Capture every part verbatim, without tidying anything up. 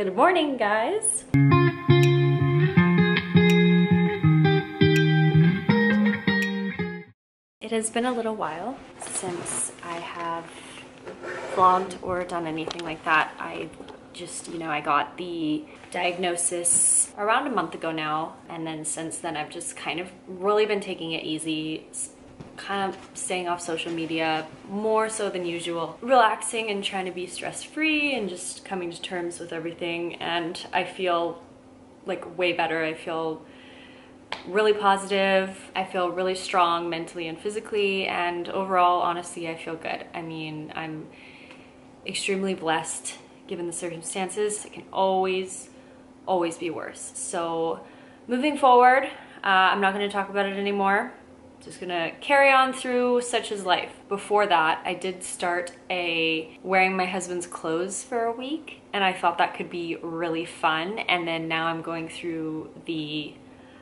Good morning, guys. It has been a little while since I have vlogged or done anything like that. I just, you know, I got the diagnosis around a month ago now, and then since then I've just kind of really been taking it easy, kind of staying off social media more so than usual, relaxing and trying to be stress-free and just coming to terms with everything. And I feel like way better. I feel really positive. I feel really strong mentally and physically, and overall, honestly, I feel good. I mean, I'm extremely blessed given the circumstances. It can always, always be worse. So moving forward, uh, I'm not gonna talk about it anymore. Just gonna carry on through such as life. Before that, I did start a wearing my husband's clothes for a week, and I thought that could be really fun. And then now I'm going through the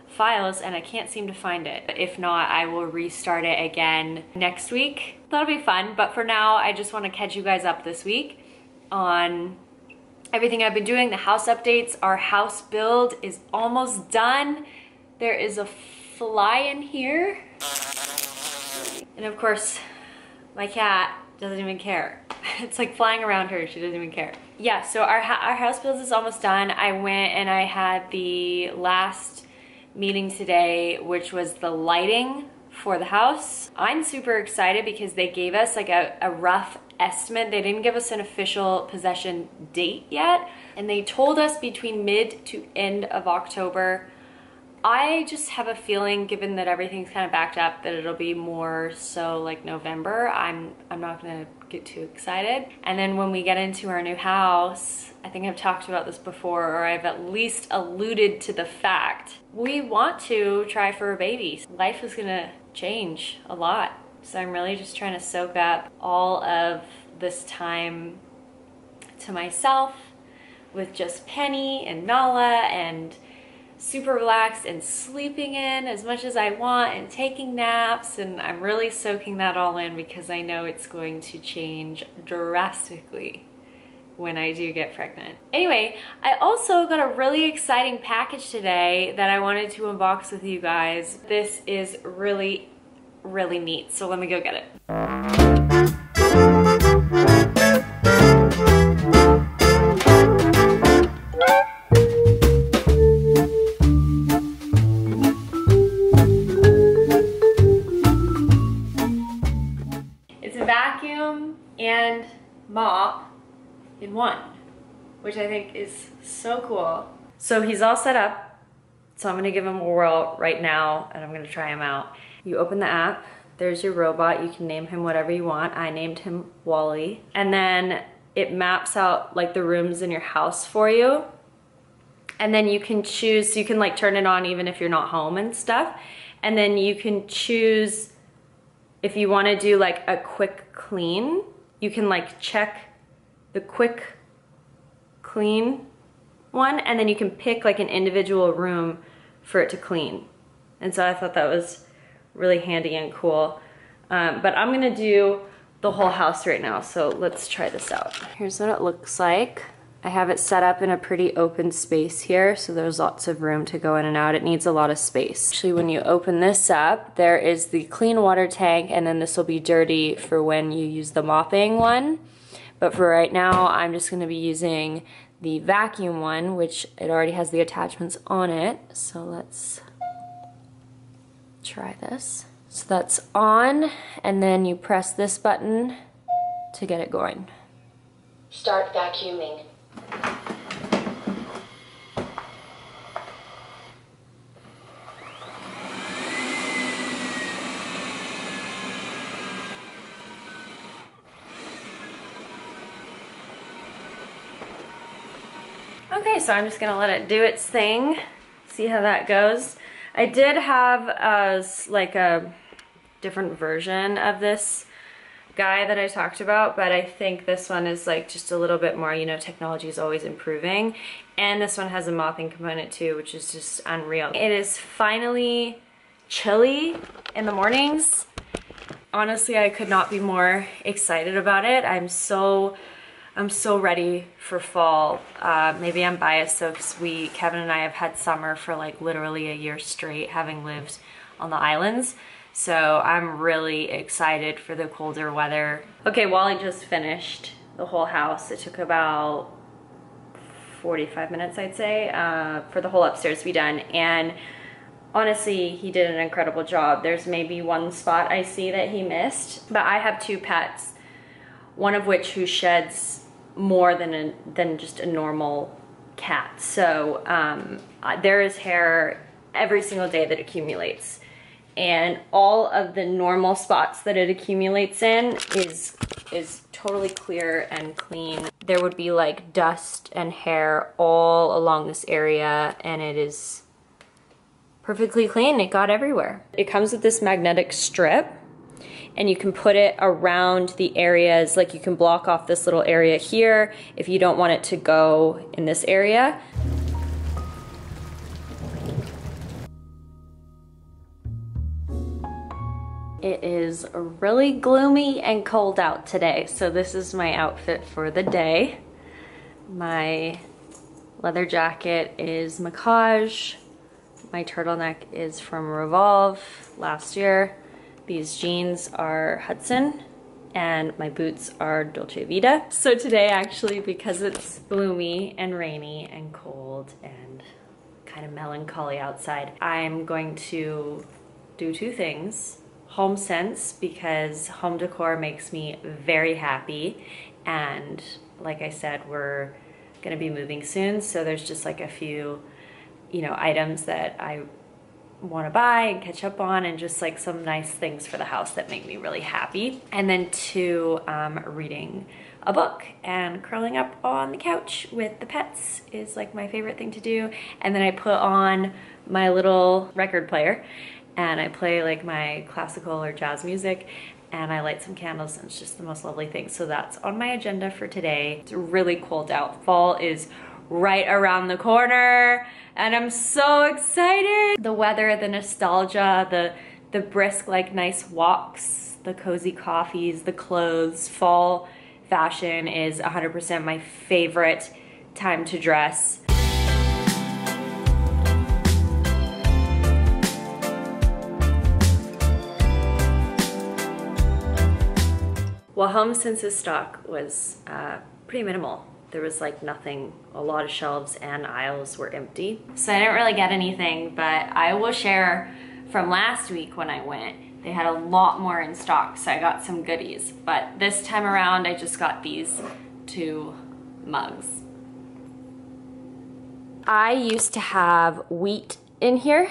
files and I can't seem to find it. If not, I will restart it again next week. That'll be fun, but for now, I just wanna catch you guys up this week on everything I've been doing, the house updates. Our house build is almost done. There is a fly in here. And of course, my cat doesn't even care. It's like flying around her, she doesn't even care. Yeah, so our, our house build is almost done. I went and I had the last meeting today, which was the lighting for the house. I'm super excited because they gave us like a, a rough estimate. They didn't give us an official possession date yet. And they told us between mid to end of October. I just have a feeling, given that everything's kind of backed up, that it'll be more so like November. I'm, I'm not gonna get too excited. And then when we get into our new house, I think I've talked about this before, or I've at least alluded to the fact, we want to try for a baby. Life is gonna change a lot. So I'm really just trying to soak up all of this time to myself with just Penny and Nala, and super relaxed and sleeping in as much as I want and taking naps. And I'm really soaking that all in because I know it's going to change drastically when I do get pregnant. Anyway, I also got a really exciting package today that I wanted to unbox with you guys. This is really, really neat. So let me go get it. And mop in one, which I think is so cool. So he's all set up, so I'm gonna give him a whirl right now and I'm gonna try him out. You open the app, there's your robot. You can name him whatever you want. I named him Wally. And then it maps out like the rooms in your house for you. And then you can choose, so you can like turn it on even if you're not home and stuff. And then you can choose if you wanna do like a quick clean. You can like check the quick clean one, and then you can pick like an individual room for it to clean. And so I thought that was really handy and cool. Um, but I'm gonna do the whole house right now, so let's try this out. Here's what it looks like. I have it set up in a pretty open space here, so there's lots of room to go in and out. It needs a lot of space. Actually, when you open this up, there is the clean water tank, and then this will be dirty for when you use the mopping one. But for right now, I'm just gonna be using the vacuum one, which it already has the attachments on it. So let's try this. So that's on, and then you press this button to get it going. Start vacuuming. Okay, so I'm just gonna let it do its thing, see how that goes. I did have a, like a different version of this guy that I talked about, but I think this one is like just a little bit more, you know, technology is always improving. And this one has a mopping component too, which is just unreal. It is finally chilly in the mornings. Honestly, I could not be more excited about it. I'm so I'm so ready for fall. Uh, maybe I'm biased though, because we, Kevin and I have had summer for like literally a year straight, having lived on the islands. So I'm really excited for the colder weather. Okay, Wally just finished the whole house. It took about forty-five minutes, I'd say, uh, for the whole upstairs to be done. And honestly, he did an incredible job. There's maybe one spot I see that he missed, but I have two pets, one of which who sheds more than a, than just a normal cat. So um, there is hair every single day that accumulates. And all of the normal spots that it accumulates in is is totally clear and clean. There would be like dust and hair all along this area, and it is perfectly clean. It got everywhere. It comes with this magnetic strip, and you can put it around the areas, like you can block off this little area here if you don't want it to go in this area. It is really gloomy and cold out today, so this is my outfit for the day. My leather jacket is Macaj. My turtleneck is from Revolve last year. These jeans are Hudson, and my boots are Dolce Vita. So today, actually, because it's gloomy and rainy and cold and kind of melancholy outside, I'm going to do two things. Home Sense, because home decor makes me very happy, and like I said, we're gonna be moving soon, so there's just like a few, you know, items that I want to buy and catch up on, and just like some nice things for the house that make me really happy. And then two, um, reading a book and curling up on the couch with the pets is like my favorite thing to do. And then I put on my little record player and I play like my classical or jazz music, and I light some candles, and it's just the most lovely thing. So that's on my agenda for today. It's really cold out. Fall is right around the corner, and I'm so excited. The weather, the nostalgia, the, the brisk, like nice walks, the cozy coffees, the clothes. Fall fashion is one hundred percent my favorite time to dress. Well, Home Sense's stock was uh, pretty minimal. There was like nothing. A lot of shelves and aisles were empty. So I didn't really get anything, but I will share from last week when I went, they had a lot more in stock, so I got some goodies. But this time around, I just got these two mugs. I used to have wheat in here.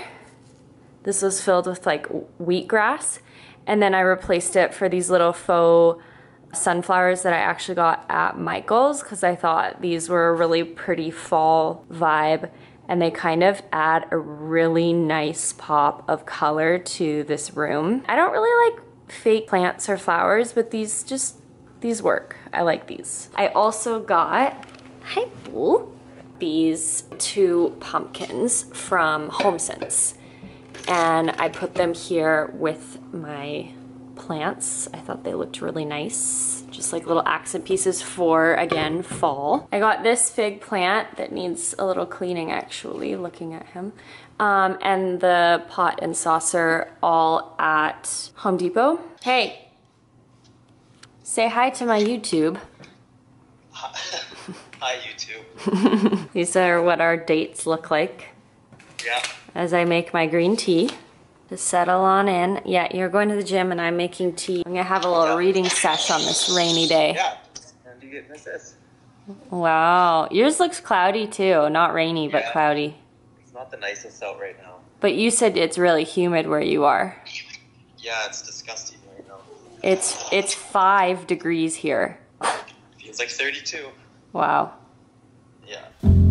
This was filled with like wheatgrass, and then I replaced it for these little faux sunflowers that I actually got at Michael's, because I thought these were a really pretty fall vibe, and they kind of add a really nice pop of color to this room. I don't really like fake plants or flowers, but these just, these work. I like these. I also got, hi boo, these two pumpkins from Home Sense, and I put them here with my plants. I thought they looked really nice, just like little accent pieces for, again, fall. I got this fig plant that needs a little cleaning, actually, looking at him, um, and the pot and saucer, all at Home Depot. Hey, say hi to my YouTube. Hi, YouTube. These are what our dates look like. Yeah. As I make my green tea. To settle on in. Yeah, you're going to the gym and I'm making tea. I'm gonna have a little yeah. reading sesh on this rainy day. Yeah, and you get this. Wow, yours looks cloudy too. Not rainy, yeah, but cloudy. It's not the nicest out right now. But you said it's really humid where you are. Yeah, it's disgusting right now. It's, it's five degrees here. Feels like thirty-two. Wow. Yeah.